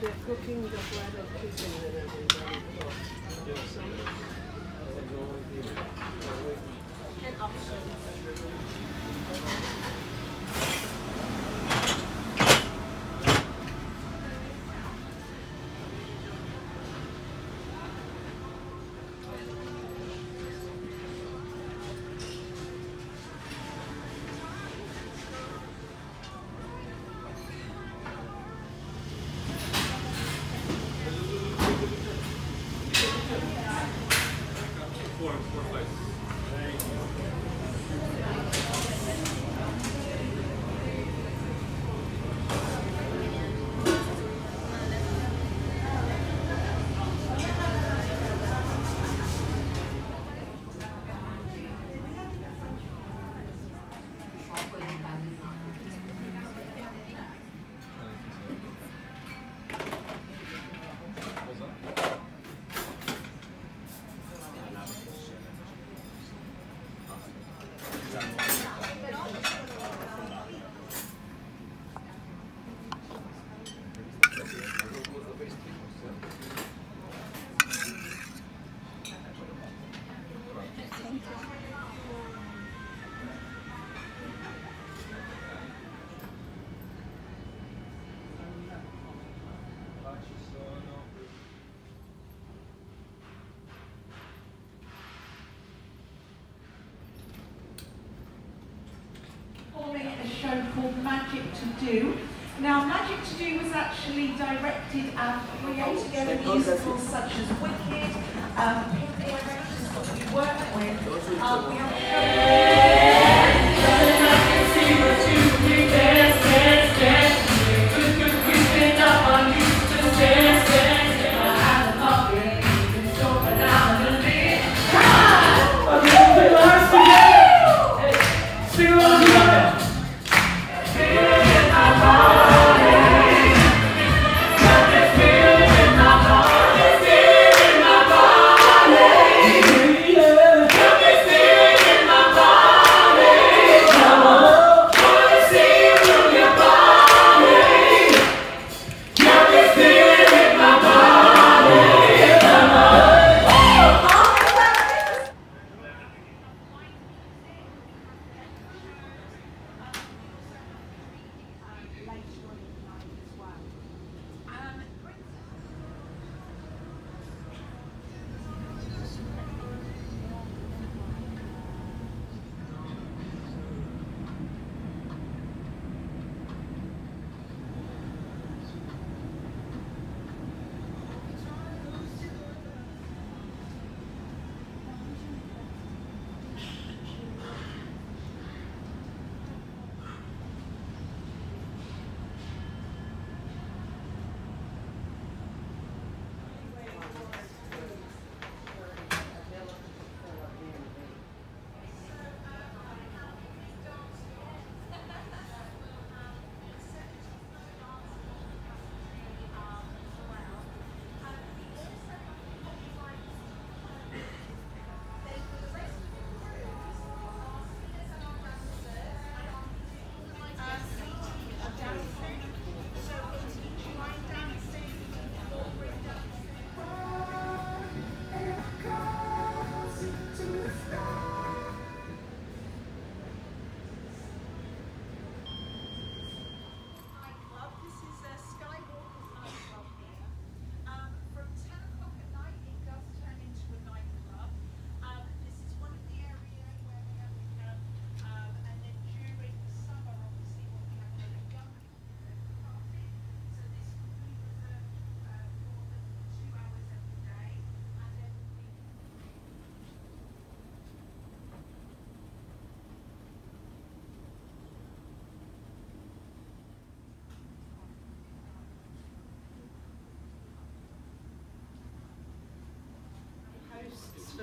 They're cooking the bread and kissing that everybody cooks. And called Magic To Do. Now, Magic To Do was actually directed and created by musicals such as Wicked, the directors that we work with. We for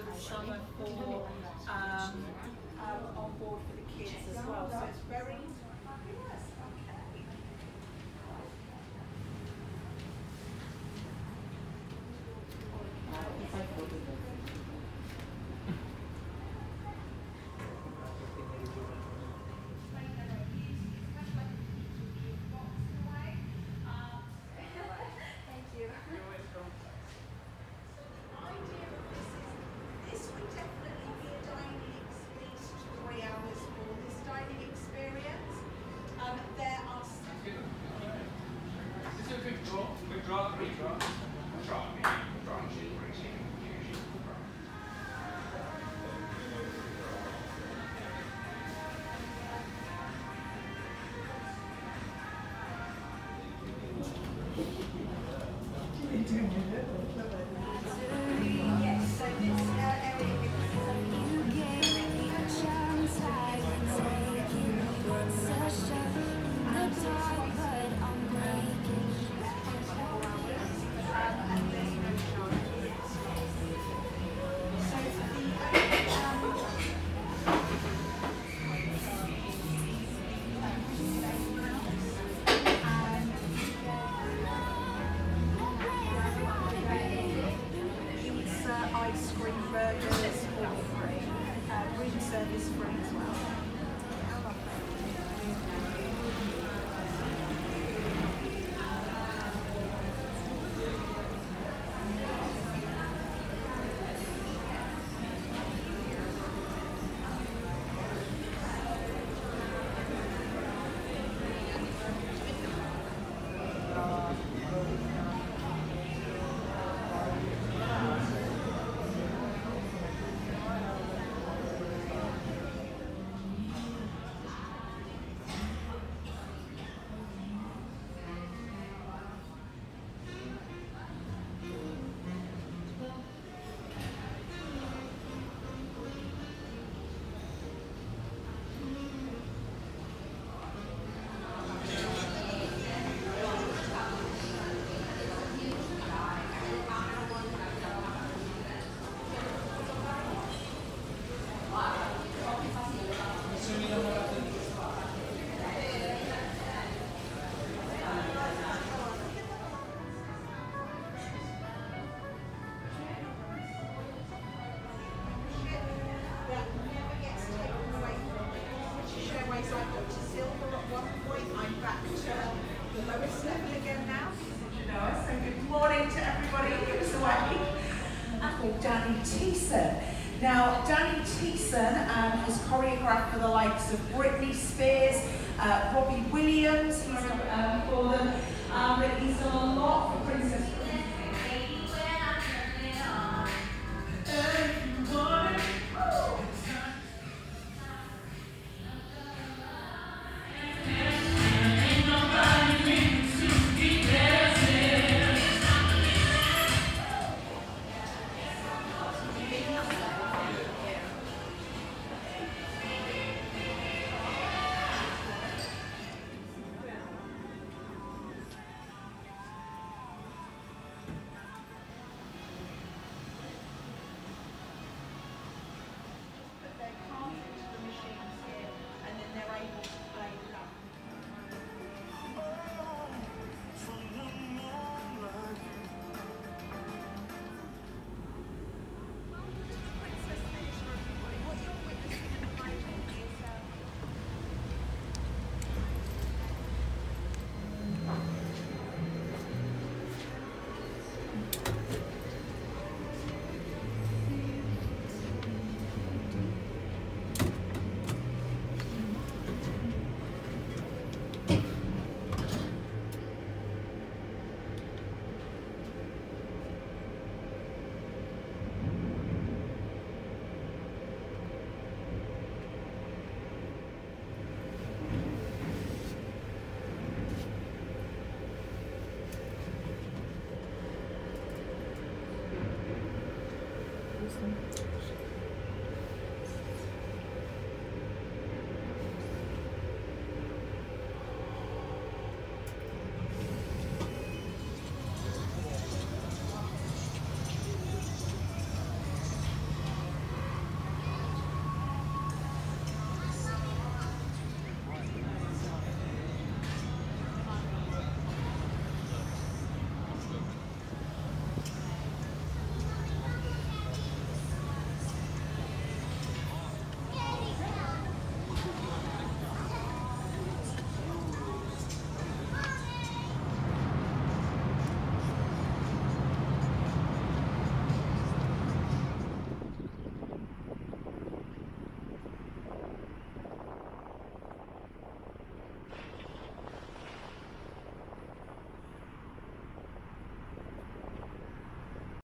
the summer for on board for the kids as well. So it's very fabulous. Okay. Danny Teeson. Now, Danny Teeson has choreographed for the likes of Britney Spears, Robbie Williams, he's done for them, he's done a lot